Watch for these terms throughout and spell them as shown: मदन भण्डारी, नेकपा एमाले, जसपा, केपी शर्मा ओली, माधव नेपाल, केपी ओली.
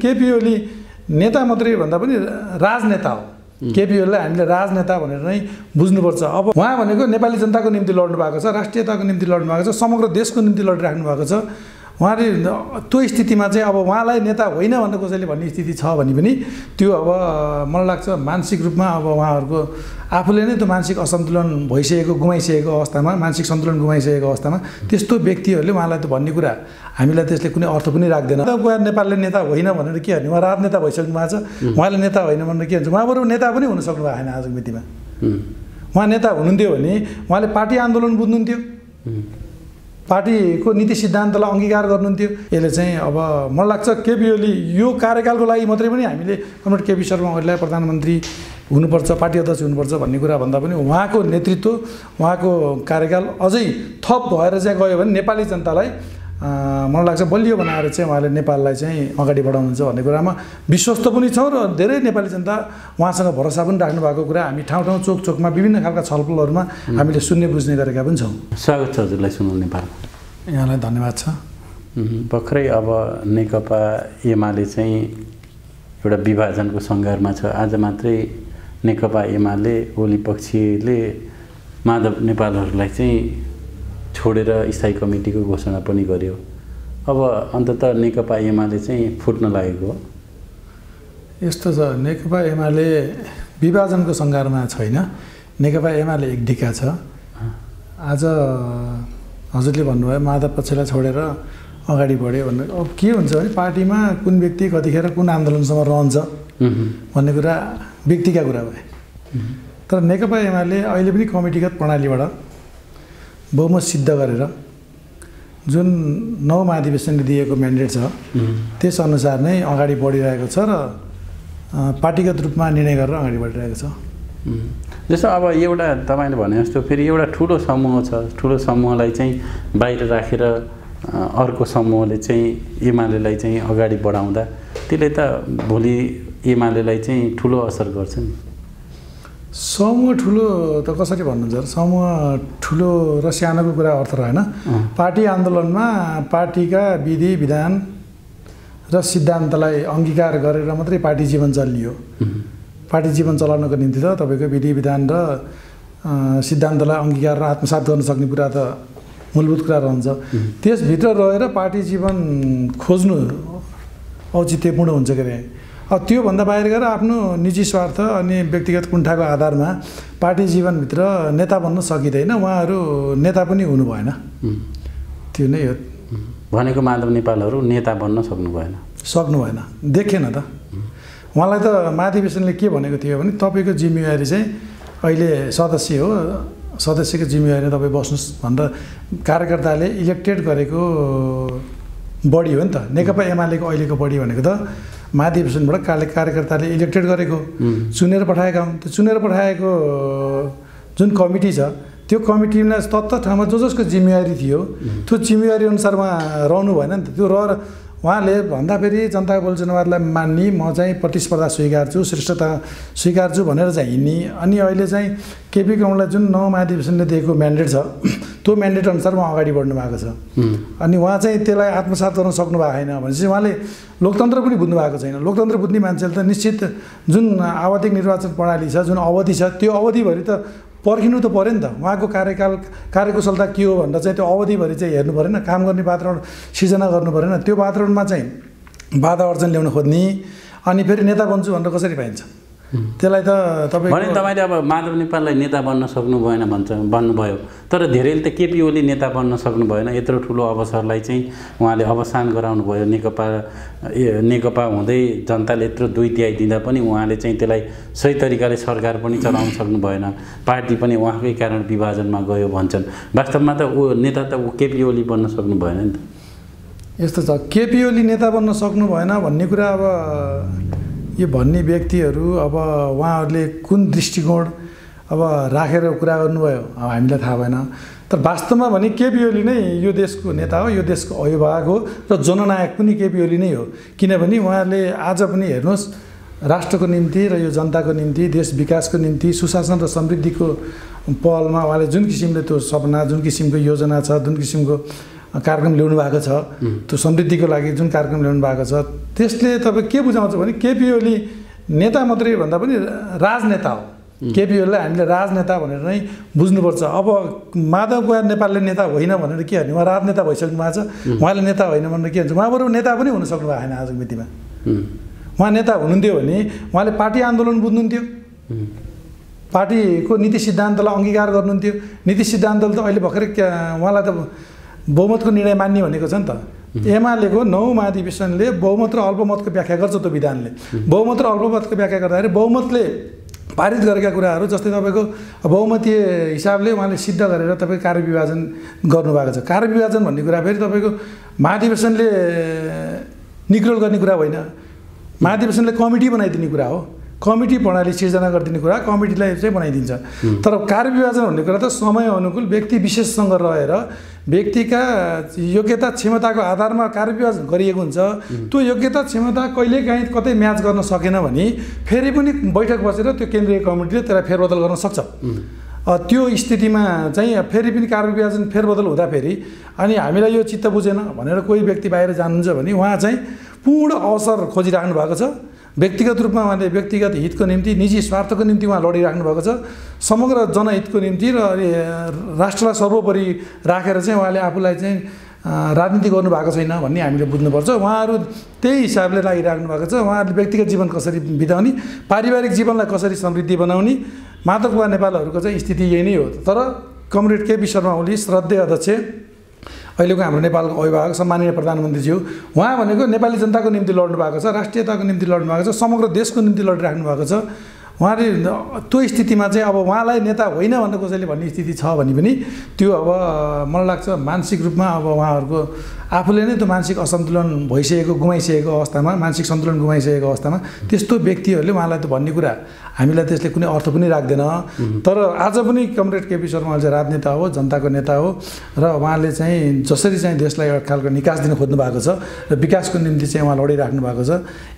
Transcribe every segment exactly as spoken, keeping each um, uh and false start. केपी ओली नेता मात्रै भन्दा पनि राजनेता हो। केपी ओलीलाई हामीले राजनेता भनेर नै बुझ्नुपर्छ। अब उहाँ भनेको नेपाली जनताको निम्ति लड्नु भएको छ, राष्ट्रियताको निम्ति लड्नु भएको छ, समग्र देशको निम्ति लडिराख्नु भएको छ। उहाँले त्यो स्थितिमा चाहिँ अब उहाँलाई नेता होइन भनेर कसैले भन्ने स्थिति छ भने पनि त्यो अब मलाई लाग्छ मानसिक रूपमा अब उहाँहरूको आफूले नै त्यो मानसिक असन्तुलन भइसकेको गुमाइसकेको अवस्थामा, मानसिक सन्तुलन गुमाइसकेको अवस्थामा त्यस्तो व्यक्तिहरूले उहाँलाई त भन्ने कुरा हामीलाई त्यसले कुनै अर्थ पनि राख्दैन। नेपालले नेता होइन भनेर के भन्ने, उहाँ राजनेता भइसक्नु भएको छ, उहाँले नेता होइन भनेर के भन्छ, उहाँ बरु नेता पनि हुन सक्नु भएन आजको मितिमा। उहाँ नेता हुनुहुन्थ्यो भने उहाँले पार्टी आन्दोलन बुझ्नुहुन्थ्यो, पार्टीको नीति सिद्धान्तलाई अंगीकार गर्नुहुन्थ्यो। यसले चाहिँ अब मलाई लाग्छ केपी ओली यो कार्यकालको लागि मात्रै पनि हामीले कमरेड केपी शर्मा ओलीलाई प्रधानमन्त्री हुनुपर्छ, पार्टी अध्यक्ष हुनुपर्छ भन्ने कुरा भन्दा पनि उहाँको नेतृत्व, उहाँको कार्यकाल अझै थप भएर चाहिँ गयो भने नेपाली जनतालाई मलाई लाग्छ बलियो बनाएर चाहिँ उहाँले नेपाललाई चाहिँ अगाडि बढाउनुहुन्छ भन्ने कुरामा विश्वस्त पनि छौँ र धेरै नेपाली जनता उहाँसँग भरोसा पनि राख्नु भएको कुरा हामी ठाउँ ठाउँ चोक चोकमा विभिन्न खालका छलफलहरूमा हामीले सुन्ने बुझ्ने गरेका पनि छौँ। स्वागत छ हजुरलाई सुनल नेपालमा, यहाँलाई धन्यवाद छ। भर्खरै अब नेकपा एमाले चाहिँ एउटा विभाजनको सङ्घारमा छ। आज मात्रै नेकपा एमाले ओली पक्षले माधव नेपालहरूलाई चाहिँ छोडेर स्थायी कमिटीको घोषणा पनि गर्यो। अब अन्ततः नेकपा एमाले चाहिँ फुट्न लागेको हो। यस्तो छ, नेकपा एमाले विभाजनको सङ्घारमा छैन, नेकपा एमाले एक ढिका छ। आज हजुरले भन्नुभयो माधव पक्षलाई छोडेर अगाडि बढ्यो भनेर, अब के हुन्छ भने पार्टीमा कुन व्यक्ति कतिखेर कुन आन्दोलनसम्म रहन्छ भन्ने कुरा व्यक्तिका कुरा भए। तर नेकपा एमाले अहिले पनि कमिटीगत प्रणालीबाट बहुमत सिद्ध गरेर जुन नौ महाधिवेशनले दिएको म्यान्डेट छ त्यसअनुसार नै अगाडि बढिरहेको छ र पार्टीगत रूपमा निर्णय गरेर अगाडि बढिरहेको छ। जस्तो अब एउटा तपाईँले भने जस्तो फेरि एउटा ठुलो समूह छ, ठुलो समूहलाई चाहिँ बाहिर राखेर अर्को समूहले चाहिँ एमालेलाई चाहिँ अगाडि बढाउँदा त्यसले त भोलि एमालेलाई चाहिँ ठुलो असर गर्छ नि। समूह ठुलो त कसरी भन्नुहुन्छ, समूह ठुलो र सानोको कुरा अर्थ रहेन। पार्टी आन्दोलनमा पार्टीका विधि विधान र सिद्धान्तलाई अङ्गीकार गरेर मात्रै पार्टी जीवन चलियो। पार्टी जीवन चलाउनको निम्ति त तपाईँको विधि विधान र सिद्धान्तलाई अङ्गीकार र आत्मसात गर्न सक्ने कुरा त मूलभूत कुरा रहन्छ। त्यसभित्र रहेर पार्टी जीवन खोज्नु औचित्यपूर्ण हुन्छ के अरे। अब त्योभन्दा बाहिर गएर आफ्नो निजी स्वार्थ अनि व्यक्तिगत कुण्ठाको आधारमा पार्टी जीवनभित्र नेता बन्न सकिँदैन, उहाँहरू नेता पनि हुनु भएन। त्यो नै हो भनेको, माधव नेपालहरू नेता बन्न सक्नु भएन, सक्नु भएन, देखेन त। उहाँलाई त महाधिवेशनले के भनेको थियो भने तपाईँको जिम्मेवारी चाहिँ अहिले सदस्य हो, सदस्यको जिम्मेवारीमा तपाईँ बस्नुहोस् भनेर कार्यकर्ताले इलेक्टेड गरेको बडी हो नि त। नेकपा एमालेको अहिलेको बडी भनेको त महाधिवेशनबाट काले कार्यकर्ताले इलेक्टेड गरेको, चुनेर पठाएका हुन्। त्यो चुनेर पठाएको जुन कमिटी छ त्यो कमिटीमा तत्त ठाउँमा जो जसको जिम्मेवारी थियो त्यो जिम्मेवारी अनुसार उहाँ रहनु भएन नि त। त्यो रहर उहाँले भन्दा फेरि जनताको बोल जनवारलाई मान्ने, म चाहिँ प्रतिस्पर्धा स्वीकार्छु, श्रेष्ठता स्वीकार्छु भनेर चाहिँ हिँड्ने। अनि अहिले चाहिँ केपी कमललाई जुन नौ महाधिवेशनले दिएको म्यान्डेट छ त्यो म्यान्डेट अनुसार उहाँ अगाडि बढ्नु भएको छ। अनि उहाँ चाहिँ त्यसलाई आत्मसात गर्न सक्नु भएको छैन भनेपछि उहाँले लोकतन्त्र पनि बुझ्नु भएको छैन। लोकतन्त्र बुझ्ने मान्छेले त निश्चित जुन आवधिक निर्वाचन प्रणाली छ, जुन अवधि छ, त्यो अवधिभरि त पर्खिनु त पऱ्यो नि त। उहाँको कार्यकाल कार्यकुशलता के हो भनेर चाहिँ त्यो अवधिभरि चाहिँ हेर्नु परेन, काम गर्ने वातावरण सिर्जना गर्नु परेन। त्यो वातावरणमा चाहिँ बाधा अर्जन ल्याउन खोज्ने अनि फेरि नेता बन्छु भनेर कसरी पाइन्छ। त्यसलाई त तपाईँ भने तपाईँले अब माधव नेपाललाई नेता बन्न सक्नु भएन भन्छ भन्नुभयो, तर धेरैले त केपी ओली नेता बन्न सक्नु भएन, यत्रो ठुलो अवसरलाई चाहिँ उहाँले अवसान गराउनु भयो। नेकपा नेकपा हुँदै जनताले यत्रो दुई तिहाई दिँदा पनि उहाँले चाहिँ त्यसलाई सही तरिकाले सरकार पनि चलाउन सक्नु भएन, पार्टी पनि उहाँकै कारण विभाजनमा गयो भन्छन्। वास्तवमा त ऊ नेता त ऊ केपी ओली बन्न सक्नु भएन नि त। यस्तो छ, केपी ओली नेता बन्न सक्नु भएन भन्ने कुरा अब यो भन्ने व्यक्तिहरू अब उहाँहरूले कुन दृष्टिकोण अब राखेर कुरा गर्नुभयो अब हामीलाई थाहा भएन। तर वास्तवमा भने केपी ओली नै यो देशको नेता हो, यो देशको अभिभावक हो र जननायक पनि केपी ओली नै हो। किनभने उहाँले आज पनि हेर्नुहोस् राष्ट्रको निम्ति र यो जनताको निम्ति, देश विकासको निम्ति, सुशासन र समृद्धिको पहलमा उहाँले जुन किसिमले त्यो सपना, जुन किसिमको योजना छ, जुन किसिमको कार्यक्रम ल्याउनु भएको छ त्यो समृद्धिको लागि जुन कार्यक्रम ल्याउनु भएको छ त्यसले तपाई के बुझाउँछ भने केपी ओली नेता मात्रै भन्दा पनि राजनेता हो। केपी ओलीलाई हामीले राजनेता भनेर नै बुझ्नुपर्छ। अब माधव कोइराला नेपालले नेता होइन भनेर के भन्ने, उहाँ राजनेता भइसक्नु भएको छ, उहाँले नेता होइन भनेर के भन्छ, उहाँ बरु नेता पनि हुन सक्नु भएको छैन आजको मितिमा। उहाँ नेता हुनुहुन्थ्यो भने उहाँले पार्टी आन्दोलन बुझ्नुहुन्थ्यो, पार्टीको नीति सिद्धान्तलाई अंगीकार गर्नुहुन्थ्यो। नीति सिद्धान्तले त अहिले भर्खरै उहाँलाई त बहुमतको निर्णय मान्ने भनेको छ नि त। एमालेको नौ महाधिवेशनले बहुमत र अल्पमतको व्याख्या गर्छ। त्यो विधानले बहुमत र अल्पमतको व्याख्या गर्दाखेरि बहुमतले पारित गरेका कुराहरू जस्तै तपाईको बहुमतीय हिसाबले उहाँले सिद्ध गरेर तपाईको कार्यविभाजन गर्नुभएको छ। कार्यविभाजन भन्ने कुरा फेरि तपाईको महाधिवेशनले निग्रोल गर्ने कुरा होइन, महाधिवेशनले कमिटी बनाइदिने कुरा हो। कमिटी प्रणाली सिर्जना गरिदिने कुरा कमिटीलाई चाहिँ बनाइदिन्छ। तर कार्यविभाजन भन्ने कुरा त समय अनुकूल व्यक्ति विशेषसँग रहेर व्यक्तिका योग्यता क्षमताको आधारमा कार्यविभाजन गरिएको हुन्छ। त्यो योग्यता क्षमता कहिलेकाहीँ कतै म्याच गर्न सकेन भने फेरि पनि बैठक बसेर त्यो केन्द्रीय कमिटीले त्यसलाई फेरबदल गर्न सक्छ। त्यो स्थितिमा चाहिँ फेरि पनि कार्यविभाजन फेरबदल हुँदाखेरि अनि हामीलाई यो चित्त बुझेन भनेर कोही व्यक्ति बाहिर जानुहुन्छ भने उहाँ चाहिँ पूर्ण अवसर खोजिराख्नु भएको छ। व्यक्तिगत रूपमा उहाँले व्यक्तिगत हितको निम्ति निजी स्वार्थको निम्ति उहाँ लडिराख्नु भएको छ। समग्र जनहितको निम्ति र राष्ट्रलाई सर्वोपरि राखेर चाहिँ उहाँले आफूलाई चाहिँ राजनीति गर्नु भएको छैन भन्ने हामीले बुझ्नुपर्छ। उहाँहरू त्यही हिसाबले लागिराख्नु भएको छ। उहाँहरूले व्यक्तिगत जीवन कसरी बिताउने, पारिवारिक जीवनलाई कसरी समृद्धि बनाउने, माधव कोइराला नेपालहरूको चाहिँ स्थिति यही नै हो। तर कमरेड केपी शर्मा ओली श्रद्धेय अध्यक्ष अहिलेको हाम्रो नेपालको अभिभावक सम्माननीय प्रधानमन्त्रीज्यू, उहाँ भनेको नेपाली जनताको निम्ति लड्नु भएको छ, राष्ट्रियताको निम्ति लड्नु भएको छ, समग्र देशको निम्ति लडिराख्नु भएको छ। उहाँले त्यो स्थितिमा चाहिँ अब उहाँलाई नेता होइन भनेर कसैले भन्ने स्थिति छ भने पनि त्यो अब मलाई लाग्छ मानसिक रूपमा अब उहाँहरूको आफूले नै त्यो मानसिक असन्तुलन भइसकेको गुमाइसकेको अवस्थामा, मानसिक सन्तुलन गुमाइसकेको अवस्थामा त्यस्तो व्यक्तिहरूले उहाँलाई त भन्ने कुरा हामीलाई त्यसले कुनै अर्थ पनि राख्दैन। तर आज पनि कमरेड केपी शर्मा ओली चाहिँ राजनेता हो, जनताको नेता हो र उहाँले चाहिँ जसरी चाहिँ देशलाई एउटा खालको निकास दिन खोज्नु भएको छ र विकासको निम्ति चाहिँ उहाँ लडिराख्नु भएको छ।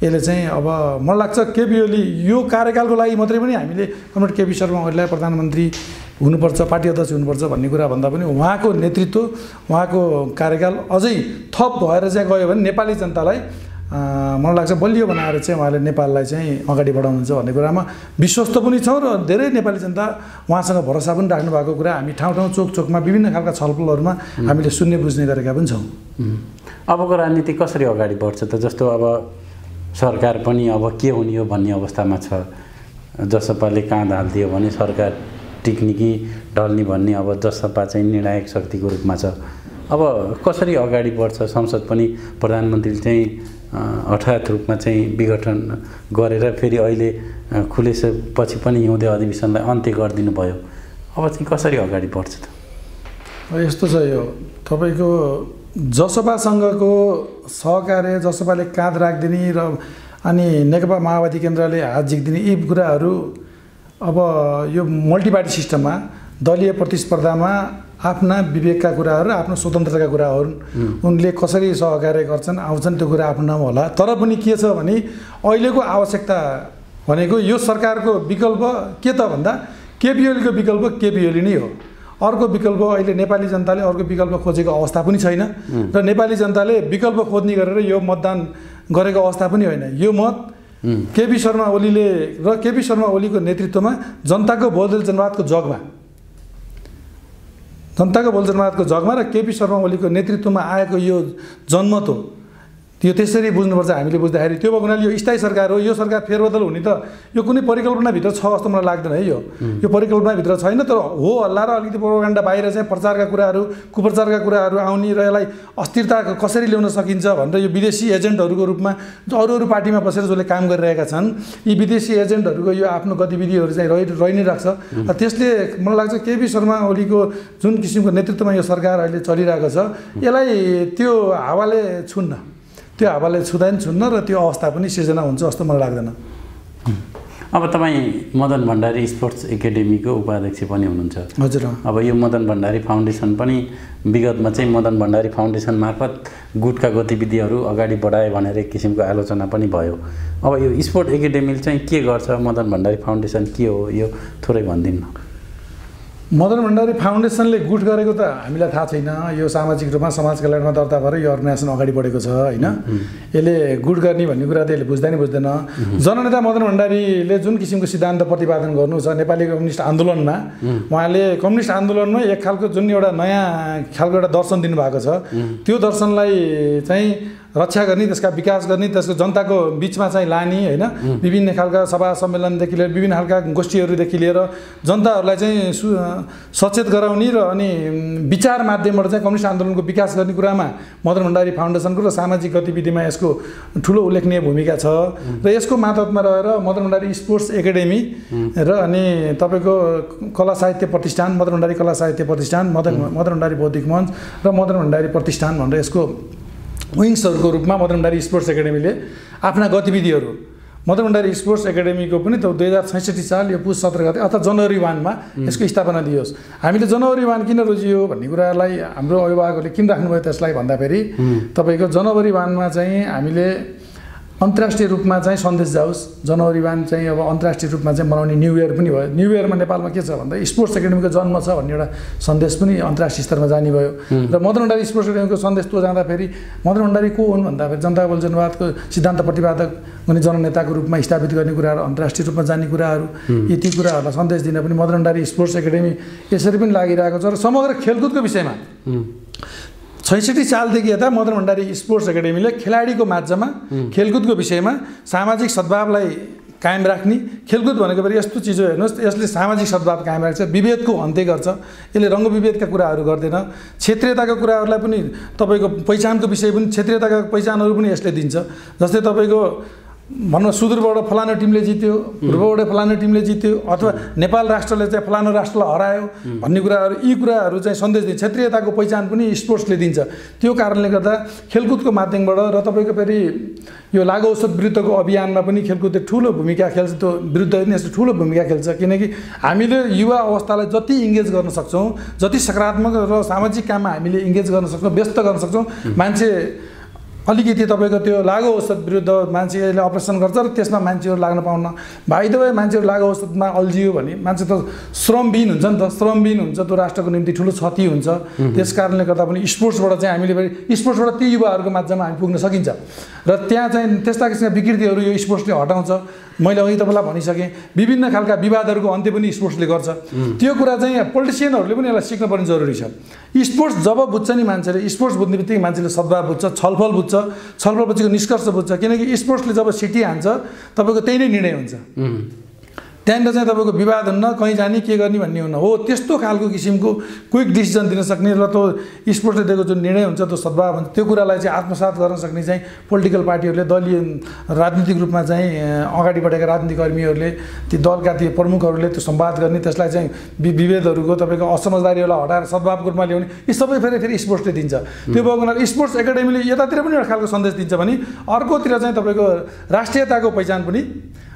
यसले चाहिँ अब मलाई लाग्छ केपी ओली यो कार्यकालको लागि मात्रै पनि हामीले कमरेड केपी शर्मा ओलीलाई प्रधानमन्त्री हुनुपर्छ, पार्टी अध्यक्ष हुनुपर्छ भन्ने कुरा भन्दा पनि उहाँको नेतृत्व, उहाँको कार्यकाल अझै थप भएर चाहिँ गयो भने नेपाली जनतालाई मलाई लाग्छ बलियो बनाएर चाहिँ उहाँले नेपाललाई चाहिँ अगाडि बढाउनुहुन्छ भन्ने कुरामा विश्वस्त पनि छौँ र धेरै नेपाली जनता उहाँसँग भरोसा पनि राख्नु भएको कुरा हामी ठाउँ ठाउँ चोक चोकमा विभिन्न खालका छलफलहरूमा हामीले सुन्ने बुझ्ने गरेका पनि छौँ। अबको राजनीति कसरी अगाडि बढ्छ त? जस्तो अब सरकार पनि अब के हुने हो भन्ने अवस्थामा छ। जसपाले काँध हालिदियो भने सरकार टिक्ने कि ढल्ने भन्ने अब जसपा चाहिँ निर्णायक शक्तिको रूपमा छ। अब कसरी अगाडि बढ्छ? संसद पनि प्रधानमन्त्रीले चाहिँ हठात रूपमा चाहिँ विघटन गरेर फेरि अहिले खुलेसपछि पनि हिउँदे अधिवेशनलाई अन्त्य गरिदिनु भयो। अब चाहिँ कसरी अगाडि बढ्छ त? यस्तो छ, यो तपाईँको जसपासँगको सहकार्य, जसपाले काँध राखिदिने र अनि नेकपा माओवादी केन्द्रले हात झिक्दिने यी कुराहरू अब यो मल्टिपार्टी सिस्टममा दलीय प्रतिस्पर्धामा आफ्ना विवेकका कुराहरू, आफ्नो स्वतन्त्रताका कुरा हुन्। उनले कसरी सहकार्य गर्छन्, आउँछन्, त्यो कुरा आफ्नो नाम होला। तर पनि के छ भने अहिलेको आवश्यकता भनेको यो सरकारको विकल्प के त भन्दा केपी ओलीको विकल्प केपी ओली नै हो। अर्को विकल्प अहिले नेपाली जनताले अर्को विकल्प खोजेको अवस्था पनि छैन र नेपाली जनताले विकल्प खोज्ने गरेर यो मतदान गरेको अवस्था पनि होइन। यो मत केपी शर्मा ओलीले र केपी शर्मा ओलीको नेतृत्वमा जनताको बहुदल जनवादको जगमा जनताको बहुदल जनवादको जगमा र केपी शर्मा ओलीको नेतृत्वमा आएको यो जनमत हो। यो त्यसरी बुझ्नुपर्छ हामीले बुझ्दाखेरि। त्यो भएको हुनाले यो स्थायी सरकार हो। यो सरकार फेरबदल हुने त यो कुनै परिकल्पनाभित्र छ जस्तो मलाई लाग्दैन है। यो यो परिकल्पनाभित्र छैन, तर हो हल्ला र अलिकति प्रोपागन्डा बाहिर चाहिँ प्रचारका कुराहरू, कुप्रचारका कुराहरू आउने र यसलाई अस्थिरता कसरी ल्याउन सकिन्छ भनेर यो विदेशी एजेन्टहरूको रूपमा अरू अरू पार्टीमा बसेर जसले काम गरिरहेका छन्, यी विदेशी एजेन्टहरूको यो आफ्नो गतिविधिहरू चाहिँ रहि रहि नै राख्छ। त्यसले मलाई लाग्छ केपी शर्मा ओलीको जुन किसिमको नेतृत्वमा यो सरकार अहिले चलिरहेको छ यसलाई त्यो हावाले छुन्न, त्यो हावाले छुँदैन छुन्न र त्यो अवस्था पनि सिर्जना हुन्छ जस्तो मलाई लाग्दैन। अब तपाईँ मदन भण्डारी स्पोर्ट्स एकाडेमीको उपाध्यक्ष पनि हुनुहुन्छ। हजुर। अब यो मदन भण्डारी फाउन्डेसन पनि विगतमा चाहिँ मदन भण्डारी फाउन्डेसन मार्फत गुटका गतिविधिहरू अगाडि बढाए भनेर एक किसिमको आलोचना पनि भयो। अब यो स्पोर्ट एकाडेमीले चाहिँ के गर्छ, मदन भण्डारी फाउन्डेसन के हो, यो थोरै भनिदिनु न। मदन भण्डारी फाउन्डेसनले गुट गरेको त हामीलाई थाहा छैन। यो सामाजिक रूपमा समाज कल्याणमा दर्ता भएर यो अर्गनाइजेसन अगाडि बढेको छ हैन। यसले गुट गर्ने भन्ने कुरा त यसले बुझ्दैन बुझ्दैन। जननेता मदन भण्डारीले जुन किसिमको सिद्धान्त प्रतिपादन गर्नु छ नेपाली कम्युनिस्ट आन्दोलनमा, उहाँले कम्युनिस्ट आन्दोलनमा एक खालको जुन एउटा नयाँ खालको एउटा दर्शन दिनु भएको छ, त्यो दर्शनलाई चाहिँ रक्षा गर्ने, त्यसका विकास गर्ने, त्यसको जनताको बीचमा चाहिँ लाने हैन। विभिन्न खालका सभा सम्मेलनदेखि लिएर विभिन्न खालका गोष्ठीहरुदेखि लिएर जनताहरुलाई चाहिँ सचेत गराउने र अनि विचार माध्यमबाट चाहिँ कम्युनिस्ट आन्दोलनको विकास गर्ने कुरामा मदन भण्डारी फाउन्डेसनको र सामाजिक गतिविधिमा यसको ठूलो उल्लेखनीय भूमिका छ। र यसको मातहतमा रहेर मदन भण्डारी स्पोर्ट्स एकाडेमी र अनि तपाईको कला साहित्य प्रतिष्ठान, मदन भण्डारी कला साहित्य प्रतिष्ठान, मदन मदन भण्डारी बौद्धिक मञ्च र मदन भण्डारी प्रतिष्ठान भनेर यसको विंग्सहरुको रूपमा मदन भण्डारी स्पोर्ट्स एकाडेमीले आफ्ना गतिविधिहरु मदन भण्डारी स्पोर्ट्स एकाडेमीको पनि त दुई हजार छैसठी साल यो पुस सत्र गते अथवा जनवरी वानमा यसको स्थापना दियोस्। हामीले जनवरी वान किन रोजियो भन्ने कुरालाई हाम्रो अभिभावकहरूले किन राख्नुभयो त्यसलाई भन्दाखेरि तपाईको जनवरी वानमा चाहिँ हामीले अन्तर्राष्ट्रिय रूपमा चाहिँ सन्देश जाओस्। जनवरी वान चाहिँ अब अन्तर्राष्ट्रिय रूपमा चाहिँ मनाउने न्यू इयर पनि भयो। न्यू इयरमा नेपालमा के छ भन्दा स्पोर्ट्स एकाडेमीको जन्म छ भन्ने एउटा सन्देश पनि अन्तर्राष्ट्रिय स्तरमा जाने भयो। र मदन भण्डारी स्पोर्ट्स एकाडेमीको सन्देश त्यो जाँदाखेरि मदन भण्डारी को हुन् भन्दाखेरि जनता बल जनवादको सिद्धान्त प्रतिपादक हुने जननेताको रूपमा स्थापित गर्ने कुराहरू, अन्तर्राष्ट्रिय रूपमा जाने कुराहरू, यी ती कुराहरूलाई सन्देश दिन पनि मदन भण्डारी स्पोर्ट्स एकाडेमी यसरी पनि लागिरहेको छ। र समग्र खेलकुदको विषयमा छैसठी सालदेखि यता मदन भण्डारी स्पोर्ट्स एकाडेमीले खेलाडीको माध्यममा खेलकुदको विषयमा सामाजिक सद्भावलाई कायम राख्ने, खेलकुद भनेको पनि यस्तो चिज हो हेर्नुहोस्, यसले सामाजिक सद्भाव कायम राख्छ, विभेदको अन्त्य गर्छ, यसले रङ्गविभेदका कुराहरू गर्दैन, क्षेत्रीयताका कुराहरूलाई पनि तपाईको पहिचानको विषय पनि क्षेत्रीयताका पहिचानहरू पनि यसले दिन्छ। जस्तै तपाईको भन्नु सुदूरबाट फलानो टिमले जित्यो, पूर्वबाट फलानो टिमले जित्यो, अथवा नेपाल राष्ट्रले चाहिँ फलानो राष्ट्रलाई हरायो भन्ने कुराहरू, यी कुराहरू चाहिँ सन्देश दिन्छ। क्षेत्रीयताको पहिचान पनि स्पोर्ट्सले दिन्छ। त्यो कारणले गर्दा खेलकुदको माध्यमबाट र तपाईँको फेरि यो लागु औषध विरुद्धको अभियानमा पनि खेलकुदले ठूलो भूमिका खेल्छ। त्यो विरुद्ध पनि यसले ठूलो भूमिका खेल्छ, किनकि हामीले युवा अवस्थालाई जति इङ्गेज गर्न सक्छौँ, जति सकारात्मक र सामाजिक काममा हामीले इङ्गेज गर्न सक्छौँ, व्यस्त गर्न सक्छौँ, मान्छे अलिकति तपाईको त्यो लागु औषध विरुद्ध मान्छेले अपरेसन गर्छ र त्यसमा मान्छेहरु लाग्न पाउन भाइ दबाई मान्छेहरु लागु औषधमा अल्झियो भने मान्छे त श्रमहीन हुन्छ नि त, श्रमहीन हुन्छ, त्यो राष्ट्रको निम्ति ठूलो क्षति हुन्छ। त्यस कारणले गर्दा पनि स्पोर्ट्सबाट चाहिँ हामीले स्पोर्ट्सबाट ती युवाहरुको माध्यममा हामी पुग्न सकिन्छ। र त्यहाँ चाहिँ त्यस्ता किसिमका विकृतिहरु यो स्पोर्ट्सले हटाउँछ। मैले अघि तपाईलाई भनिसकेँ, विभिन्न खालका विवादहरुको अन्त्य पनि स्पोर्ट्सले गर्छ। त्यो कुरा चाहिँ पोलिटिसियनहरुले पनि यसलाई सिक्न पर्ने जरुरी छ। स्पोर्ट्स जब बुझ्छ नि मान्छेले, स्पोर्ट्स बुझ्ने बित्तिकै मान्छेले सद्भाव बुझ्छ, छलफल बुझ्छ, छलफलपछिको निष्कर्ष बुझ्छ, किनकि स्पोर्ट्सले जब सिटिहाल्छ तपाईँको त्यही नै निर्णय हुन्छ। त्यहाँनिर चाहिँ तपाईँको विवाद हुन्न, कहीँ जाने के गर्ने भन्ने हुन्न। हो त्यस्तो खालको किसिमको क्विक डिसिजन दिन सक्ने र त्यो स्पोर्ट्सले दिएको जुन निर्णय हुन्छ त्यो सद्भाव हुन्छ, त्यो कुरालाई चाहिँ आत्मसात गर्न सक्ने चाहिँ पोलिटिकल पार्टीहरूले, दलीय राजनीतिक रूपमा चाहिँ अगाडि बढेका राजनीतिक कर्मीहरूले, ती दलका ती प्रमुखहरूले त्यो संवाद गर्ने, त्यसलाई चाहिँ विभेदहरूको तपाईँको असमझदारीहरूलाई हटाएर सद्भावको रूपमा ल्याउने, यी सबै फेरि फेरि स्पोर्ट्सले दिन्छ। त्यो भएको हुनाले स्पोर्ट्स एकाडेमीले यतातिर पनि एउटा खालको सन्देश दिन्छ भने अर्कोतिर चाहिँ तपाईँको राष्ट्रियताको पहिचान पनि,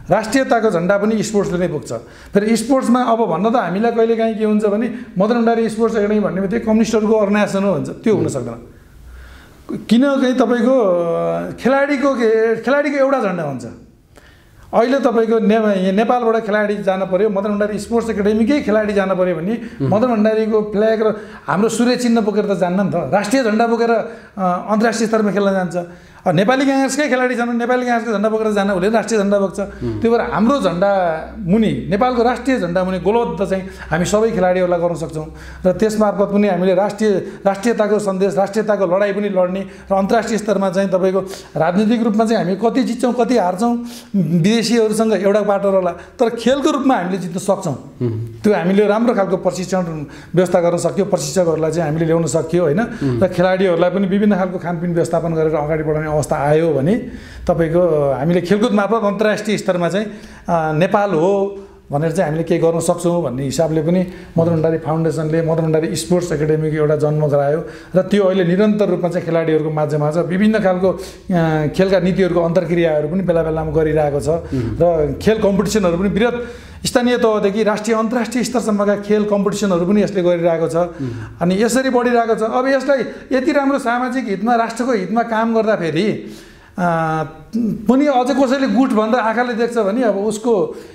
राष्ट्रियताको झण्डा पनि स्पोर्ट्सले नै बोक्छ। फेरि स्पोर्ट्समा अब भन्न त हामीलाई कहिलेकाहीँ के हुन्छ भने मदन भण्डारी स्पोर्ट्स एकाडेमी भन्ने बित्तिकै कम्युनिस्टहरूको अर्गनाइजेसन हो भन्छ, त्यो हुन सक्दैन। किनकि तपाईँको खेलाडीको खेलाडीको एउटा झण्डा हुन्छ। अहिले तपाईको नेपालबाट खेलाडी जान पर्यो, मदन भण्डारी स्पोर्ट्स एकाडेमीकै खेलाडी जान पर्यो भने मदन भण्डारीको फ्ल्याग र हाम्रो सूर्य चिन्ह बोकेर त जान्न नि त, राष्ट्रिय झण्डा बोकेर अन्तर्राष्ट्रिय स्तरमा खेल्न जान्छ। नेपाली काङ्ग्रेसकै खेलाडी छन्, नेपाली काङ्ग्रेसको झण्डा बोकेर जान उसले राष्ट्रिय झण्डा बोक्छ। त्यो भएर हाम्रो झण्डा मुनि, नेपालको राष्ट्रिय झण्डा मुनि गोलबद्ध चाहिँ हामी सबै खेलाडीहरूलाई गर्न सक्छौँ। र त्यसमार्फत पनि हामीले राष्ट्रिय राष्ट्रियताको सन्देश, राष्ट्रियताको लडाइँ पनि लड्ने र अन्तर्राष्ट्रिय स्तरमा चाहिँ तपाईँको राजनीतिक रूपमा चाहिँ हामी कति जित्छौँ कति हार्छौँ विदेशीहरूसँग एउटा बाटो रहला, तर खेलको रूपमा हामीले जित्न सक्छौँ। त्यो हामीले राम्रो खालको प्रशिक्षण व्यवस्था गर्न सक्यो, प्रशिक्षकहरूलाई चाहिँ हामीले ल्याउन सकियो होइन। र खेलाडीहरूलाई पनि विभिन्न खालको खानपिन व्यवस्थापन गरेर अगाडि बढाउने अवस्था आयो भने तपाईको हामीले खेलकुद मार्फत अन्तर्राष्ट्रिय स्तरमा चाहिँ नेपाल हो भनेर चाहिँ हामीले केही गर्न सक्छौँ भन्ने हिसाबले पनि मदन भण्डारी फाउन्डेसनले मदन भण्डारी स्पोर्ट्स एकाडेमीको एउटा जन्म गरायो। र त्यो अहिले निरन्तर रूपमा चाहिँ खेलाडीहरूको माध्यममा छ, विभिन्न खालको खेलका नीतिहरूको अन्तर्क्रियाहरू पनि बेला बेलामा गरिरहेको छ। र खेल कम्पिटिसनहरू पनि वृहत स्थानीय तहदेखि राष्ट्रिय अन्तर्राष्ट्रिय स्तरसम्मका खेल कम्पिटिसनहरू पनि यसले गरिरहेको छ। अनि यसरी बढिरहेको छ। अब यसलाई यति राम्रो सामाजिक हितमा, राष्ट्रको हितमा काम गर्दाखेरि पनि अझ कसैले गुट भन्दा आँखाले देख्छ भने अब उसको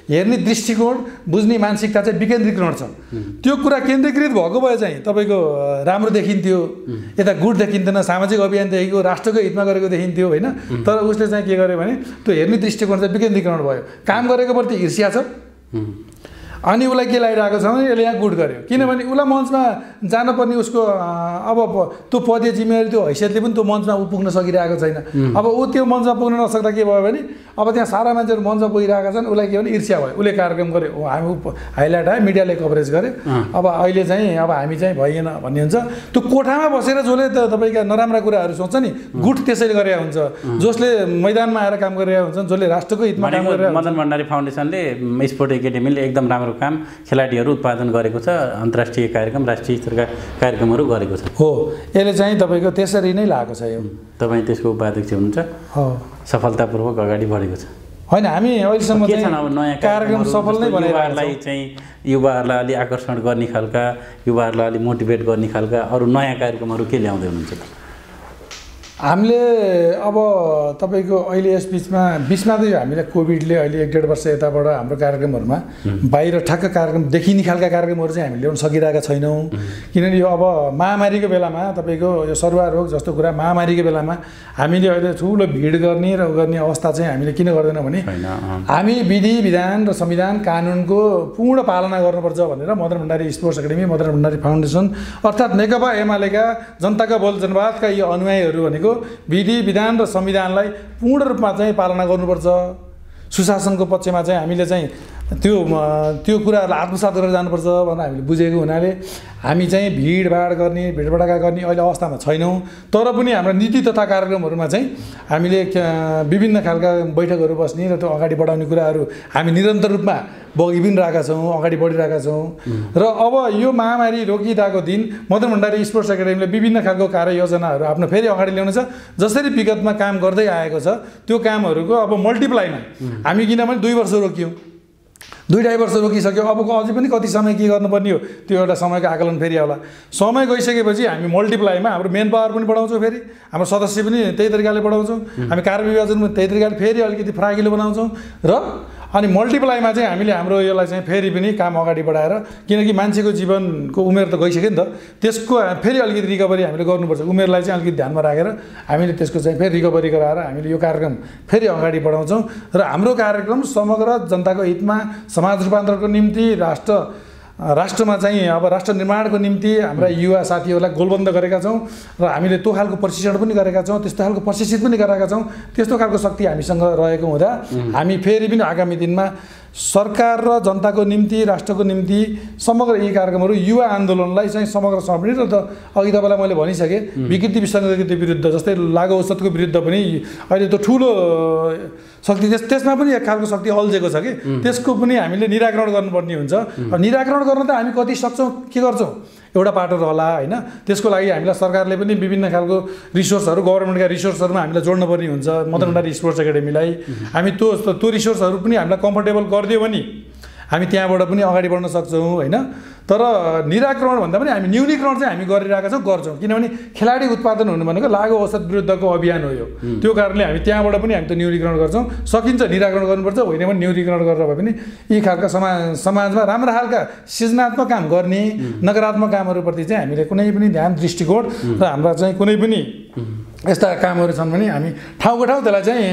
हेर्ने दृष्टिकोण बुझ्ने मानसिकता चाहिँ विकेन्द्रीकरण छ। त्यो कुरा केन्द्रीकृत भएको भए चाहिँ तपाईको राम्रो देखिन्थ्यो, यता गुट देखिन्दैन, सामाजिक अभियान देखिको राष्ट्रको हितमा गरेको देखिन्थ्यो हैन। तर उसले चाहिँ के गर्यो भने त्यो हेर्ने दृष्टिकोण चाहिँ विकेन्द्रीकरण भयो, काम गरेको प्रति ईर्ष्या छ। अनि उलाई के लागिरहेको छ भने यसले यहाँ गुट गर्यो, किनभने उलाई मञ्चमा जानुपर्ने उसको अब त्यो पदे जिम्मेवारी त्यो हैसियतले पनि त्यो मञ्चमा उ पुग्न सकिरहेको छैन। अब ऊ त्यो मञ्चमा पुग्न नसक्दा के भयो भने अब त्यहाँ सारा मान्छेहरू मञ्चमा पुगिरहेका छन्, उसलाई के भने ईर्ष्या भयो। उसले कार्यक्रम गर्यो, हामी हाइलाइट आयो, मिडियाले कभरेज गर्यो, अब अहिले चाहिँ अब हामी चाहिँ भएन भन्ने हुन्छ। त्यो कोठामा बसेर जसले तपाईँका नराम्रा कुराहरू सोच्छ नि गुट त्यसैले गरेका हुन्छ, जसले मैदानमा आएर काम गरेका हुन्छन्, जसले राष्ट्रको हितमा काम गरेका। मदन भण्डारी फाउन्डेसनले स्पोर्ट एकाडेमीले एकदम राम्रो काम खेलाडीहरू उत्पादन गरेको छ, अन्तर्राष्ट्रिय कार्यक्रम राष्ट्रिय स्तरका कार्यक्रमहरू गरेको छ हो। यसले चाहिँ तपाईको त्यसरी नै लागेको छ, यो तपाई त्यसको उपाध्यक्ष हुनुहुन्छ हो, सफलतापूर्वक अगाडि बढेको छ हैन। हामी अहिलेसम्म नयाँ कार्यक्रम सफल नै बनाइरहेलाई चाहिँ युवाहरूलाई अलि आकर्षण गर्ने खालका, युवाहरूलाई अलि मोटिभेट गर्ने खालका अरू नयाँ कार्यक्रमहरू के ल्याउँदै हुनुहुन्छ? हामीले अब तपाईको अहिले यस बिचमा बिचमा त यो हामीले कोभिडले अहिले एक डेढ वर्ष यताबाट हाम्रो कार्यक्रमहरूमा बाहिर ठ्याक्क कार्यक्रम देखिने खालका कार्यक्रमहरू चाहिँ हामीले ल्याउन सकिरहेका छैनौँ, किनभने यो अब महामारीको बेलामा तपाईँको यो सरुवा रोग जस्तो कुरा महामारीको बेलामा हामीले अहिले ठुलो भिड गर्ने र गर्ने अवस्था चाहिँ हामीले किन गर्दैनौँ भने हामी विधि विधान र संविधान कानुनको पूर्ण पालना गर्नुपर्छ भनेर मदन भण्डारी sports academy, मदन भण्डारी foundation अर्थात् नेकपा एमालेका जनताका बोल जनवादका यो अनुयायीहरू भनेको विधि विधान र संविधानलाई पूर्ण रूपमा चाहिँ पालना गर्नुपर्छ। सुशासनको पक्षमा चाहिँ हामीले चाहिँ त्यो त्यो कुराहरूलाई आत्मसात गरेर जानुपर्छ भनेर हामीले बुझेको हुनाले हामी चाहिँ भिडभाड गर्ने, भिडभाडका गर्ने अहिले अवस्थामा छैनौँ। तर पनि हाम्रा नीति तथा कार्यक्रमहरूमा चाहिँ हामीले विभिन्न खालका बैठकहरू बस्ने र त्यो अगाडि बढाउने कुराहरू हामी निरन्तर रूपमा बगि पनि रहेका छौँ, अगाडि बढिरहेका छौँ। र अब यो महामारी रोकिदाको दिन मदन भण्डारी स्पोर्ट्स एकाडेमीले विभिन्न खालको कार्ययोजनाहरू आफ्नो फेरि अगाडि ल्याउन छ, जसरी विगतमा काम गर्दै आएको छ त्यो कामहरूको अब मल्टिप्लाईमा हामी किनभने दुई वर्ष रोक्यौँ, दुई ढाई वर्ष रोकिसक्यो, अब अझै पनि कति समय के गर्नुपर्ने हो त्यो एउटा समयको आकलन फेरि आउला। समय गइसकेपछि हामी मल्टिप्लाईमा हाम्रो मेन पावर पनि बढाउँछौँ, फेरि हाम्रो सदस्य पनि त्यही तरिकाले बढाउँछौँ, हामी कार्य विभाजन पनि त्यही तरिकाले फेरि अलिकति फ्राकिलो बनाउँछौँ र अनि मल्टिप्लाईमा चाहिँ हामीले हाम्रो यसलाई चाहिँ फेरि पनि काम अगाडि बढाएर, किनकि मान्छेको जीवनको उमेर त गइसक्यो नि त, त्यसको फेरि अलिकति रिकभरी हामीले गर्नुपर्छ। उमेरलाई चाहिँ अलिकति ध्यानमा राखेर हामीले त्यसको चाहिँ फेरि रिकभरी गराएर हामीले यो कार्यक्रम फेरि अगाडि बढाउँछौँ। र हाम्रो कार्यक्रम समग्र जनताको हितमा, समाज रूपान्तरणको निम्ति, राष्ट्र राष्ट्रमा चाहिँ अब राष्ट्र निर्माणको निम्ति हाम्रा युवा साथीहरूलाई गोलबन्द गरेका छौँ र हामीले त्यो खालको प्रशिक्षण पनि गरेका छौँ, त्यस्तो खालको प्रशिक्षित पनि गराएका छौँ। त्यस्तो खालको शक्ति हामीसँग रहेको हुँदा हामी फेरि पनि आगामी दिनमा सरकार र जनताको निम्ति, राष्ट्रको निम्ति समग्र यी कार्यक्रमहरू युवा आन्दोलनलाई चाहिँ समग्र समर्पित र अघि तपाईँलाई मैले भनिसकेँ विकृति विसङ्गति विरुद्ध, जस्तै लागु औषधको विरुद्ध पनि अहिले त ठुलो शक्ति त्यस त्यसमा पनि एक खालको शक्ति अल्झेको छ कि त्यसको पनि हामीले निराकरण गर्नुपर्ने हुन्छ। निराकरण गर्न त हामी कति सक्छौँ, के गर्छौँ एउटा पाटो रहला हैन। त्यसको लागि हामीलाई सरकारले पनि विभिन्न खालको रिसोर्सहरू, गभर्नमेन्टका रिसोर्सहरूमा हामीलाई जोड्नुपर्ने हुन्छ। मदन भण्डारी स्पोर्ट्स एकाडेमीलाई हामी त्यो त्यो रिसोर्सहरू पनि हामीलाई कम्फर्टेबल गरिदियो भने हामी त्यहाँबाट पनि अगाडि बढ्न सक्छौँ हैन। तर निराकरण भन्दा पनि हामी न्यूनीकरण चाहिँ हामी गरिरहेका छौँ, गर्छौँ, किनभने खेलाडी उत्पादन हुनु भनेको लागु औषध विरुद्धको अभियान हो यो। त्यो कारणले हामी त्यहाँबाट पनि हामी त न्यूनीकरण गर्छौँ, सकिन्छ निराकरण गर्नुपर्छ, होइन भने न्यूनीकरण गरेर भए पनि यी खालका समाज समाजमा राम्रा खालका सृजनात्मक काम गर्ने, नकारात्मक कामहरूप्रति चाहिँ हामीले कुनै पनि ध्यान दृष्टिकोण र हाम्रा चाहिँ कुनै पनि यस्ता कामहरू छन् भने हामी ठाउँको ठाउँ त्यसलाई चाहिँ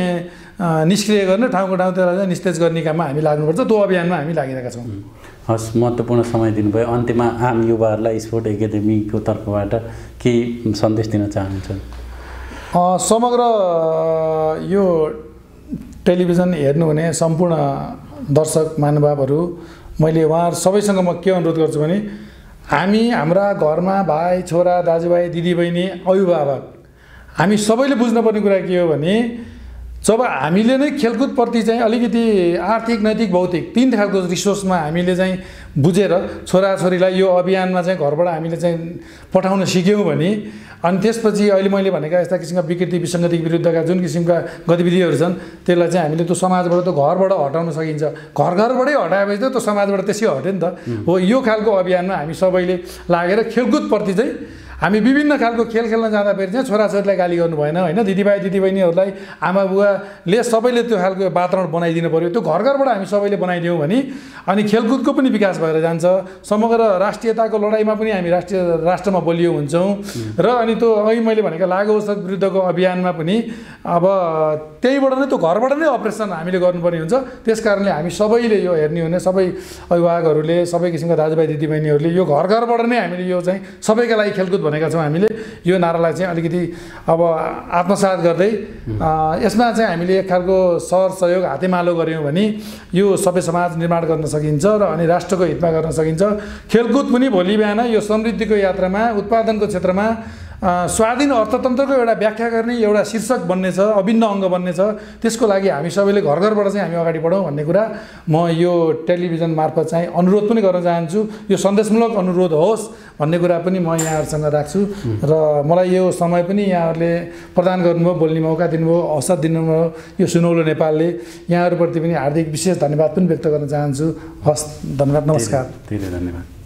निष्क्रिय गर्ने, ठाउँको ठाउँ त्यसलाई चाहिँ निस्तेज गर्ने काममा हामी लाग्नुपर्छ। त्यो अभियानमा हामी लागिरहेका छौँ। हस्, महत्त्वपूर्ण समय दिनुभयो। अन्त्यमा आम युवाहरूलाई स्पोर्ट एकाडेमीको तर्फबाट केही सन्देश दिन चाहनुहुन्छ? समग्र यो टेलिभिजन हेर्नुहुने सम्पूर्ण दर्शक महानुभावहरू, मैले उहाँहरू सबैसँग म के अनुरोध गर्छु भने हामी हाम्रा घरमा भाइ, छोरा, दाजुभाइ, दिदीबहिनी, अभिभावक हामी सबैले बुझ्नुपर्ने कुरा के हो भने जब हामीले नै खेलकुदप्रति चाहिँ अलिकति आर्थिक, नैतिक, भौतिक तीन खालको रिसोर्समा हामीले चाहिँ बुझेर छोराछोरीलाई यो अभियानमा चाहिँ घरबाट हामीले चाहिँ पठाउन सिक्यौँ भने अनि त्यसपछि अहिले मैले भनेका यस्ता किसिमका विकृति विसङ्गति विरुद्धका जुन किसिमका गतिविधिहरू छन् त्यसलाई चाहिँ हामीले त्यो समाजबाट, त्यो घरबाट हटाउन सकिन्छ। घर घरबाटै हटाएपछि त त्यो समाजबाट त्यसै हट्यो नि त हो। यो खालको अभियानमा हामी सबैले लागेर खेलकुदप्रति चाहिँ हामी विभिन्न खालको खेल खेल्न जाँदाखेरि चाहिँ छोराछोरीलाई गाली गर्नु भएन हैन, दिदीभाइ दिदीबहिनीहरूलाई आमाबुवाले सबैले त्यो खालको वातावरण बनाइदिनु पर्यो। त्यो घर घरबाट हामी सबैले बनाइदियौं भने अनि खेलकुदको पनि विकास भएर जान्छ। समग्र राष्ट्रियताको लडाईमा पनि हामी राष्ट्रिय राष्ट्रमा बलियो हुन्छौं र अनि त्यो अघि मैले भनेको लागु औषध विरुद्धको अभियानमा पनि अब त्यहीबाट नै त्यो घरबाट नै अपरेसन हामीले गर्नुपर्ने हुन्छ। त्यसकारणले हामी सबैले यो हेर्नु हुने, सबै अभिभावकहरूले सबै किसिमका दाजुभाइ दिदीबहिनीहरूले यो घर घरबाट नै हामीले यो चाहिँ सबैका लागि खेलकुद भनेका छौं। हामीले यो नारालाई चाहिँ अलिकति अब आत्मसात गर्दै यसमा चाहिँ हामीले एक खालको सर सहयोग हातेमालो गर्यौं भने यो सबै समाज निर्माण गर्न सकिन्छ र अनि राष्ट्रको हितमा गर्न सकिन्छ। खेलकुद पनि भोलि बिहान यो समृद्धिको यात्रामा उत्पादनको क्षेत्रमा स्वाधीन अर्थतन्त्रको एउटा व्याख्या गर्ने एउटा शीर्षक बन्नेछ, अभिन्न अङ्ग बन्नेछ। त्यसको लागि हामी सबैले घर घरबाट चाहिँ हामी अगाडि बढौं भन्ने कुरा म यो टेलिभिजन मार्फत चाहिँ अनुरोध पनि गर्न चाहन्छु। यो सन्देशमूलक अनुरोध होस् भन्ने कुरा पनि म यहाँहरुसँग राख्छु र मलाई यो समय पनि यहाँहरुले प्रदान गर्नुभयो, बोल्ने मौका दिनुभयो, अवसर दिनुभयो यो सुनौलो नेपालले। यहाँहरुप्रति पनि हार्दिक विशेष धन्यवाद पनि व्यक्त गर्न चाहन्छु। हस्, धन्यवाद, नमस्कार, धेरै धन्यवाद।